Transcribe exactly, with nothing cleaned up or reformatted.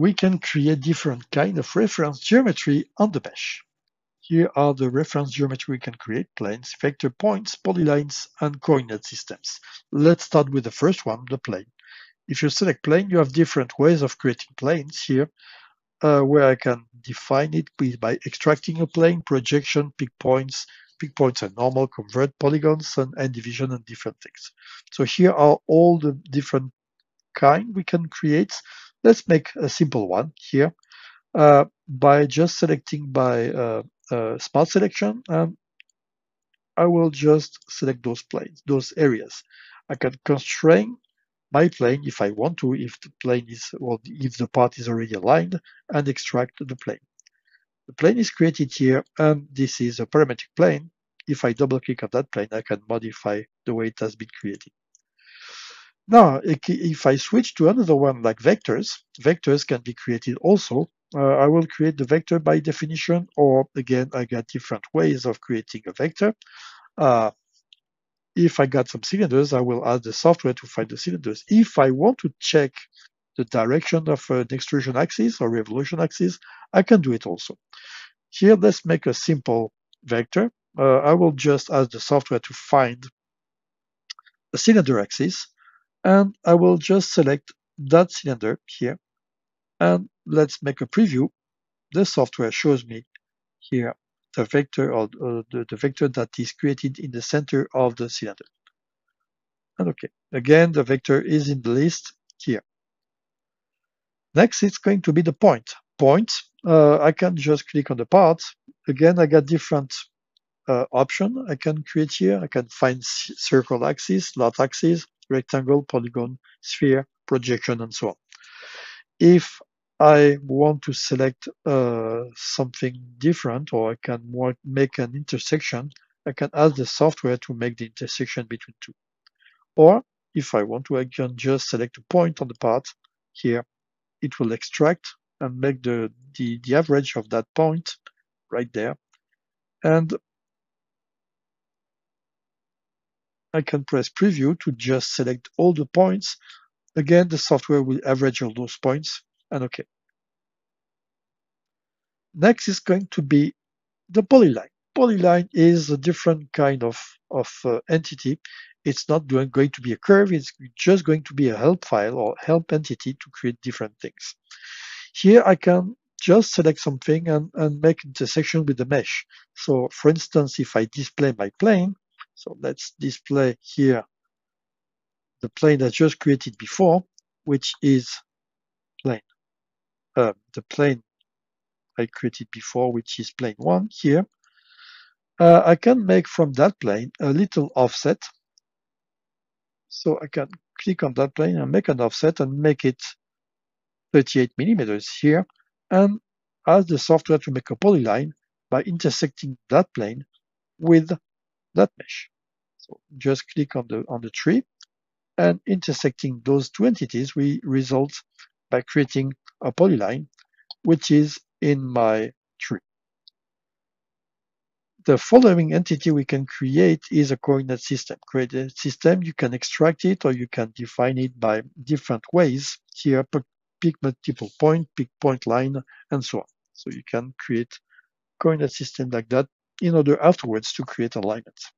we can create different kind of reference geometry on the mesh. Here are the reference geometry we can create: planes, vector points, polylines, and coordinate systems. Let's start with the first one, the plane. If you select plane, you have different ways of creating planes here, uh, where I can define it by extracting a plane, projection, pick points, pick points are normal, convert polygons, and end division, and different things. So here are all the different kind we can create. Let's make a simple one here uh, by just selecting by uh, uh, smart selection. Um, I will just select those planes, those areas. I can constrain my plane if I want to, if the plane is, or well, if the part is already aligned, and extract the plane. The plane is created here, and this is a parametric plane. If I double click on that plane, I can modify the way it has been created. Now, if I switch to another one like vectors, vectors can be created also. Uh, I will create the vector by definition, or again, I got different ways of creating a vector. Uh, if I got some cylinders, I will add the software to find the cylinders. If I want to check the direction of an extrusion axis or revolution axis, I can do it also. Here, let's make a simple vector. Uh, I will just ask the software to find a cylinder axis. And I will just select that cylinder here, and let's make a preview. The software shows me here the vector, or uh, the, the vector that is created in the center of the cylinder. And okay, again, the vector is in the list here. Next, it's going to be the point. Point, uh, I can just click on the part. Again, I got different uh, option I can create here. I can find circle axis, lot axis, rectangle, polygon, sphere, projection, and so on. If I want to select uh, something different, or I can work, make an intersection, I can ask the software to make the intersection between two. Or if I want to, I can just select a point on the part here. It will extract and make the, the, the average of that point right there. And I can press preview to just select all the points. Again, the software will average all those points, and okay. Next is going to be the polyline. Polyline is a different kind of, of uh, entity. It's not doing, going to be a curve, it's just going to be a help file or help entity to create different things. Here I can just select something and, and make intersection with the mesh. So for instance, if I display my plane, so let's display here the plane I just created before, which is plane. Uh, the plane I created before, which is plane one here. Uh, I can make from that plane a little offset. So I can click on that plane and make an offset and make it thirty-eight millimeters here, and ask the software to make a polyline by intersecting that plane with that mesh. So just click on the on the tree, and intersecting those two entities, we result by creating a polyline, which is in my tree. The following entity we can create is a coordinate system. Coordinate system, you can extract it, or you can define it by different ways. Here, pick multiple point, pick point line, and so on. So you can create coordinate system like that, in order afterwards to create alignments.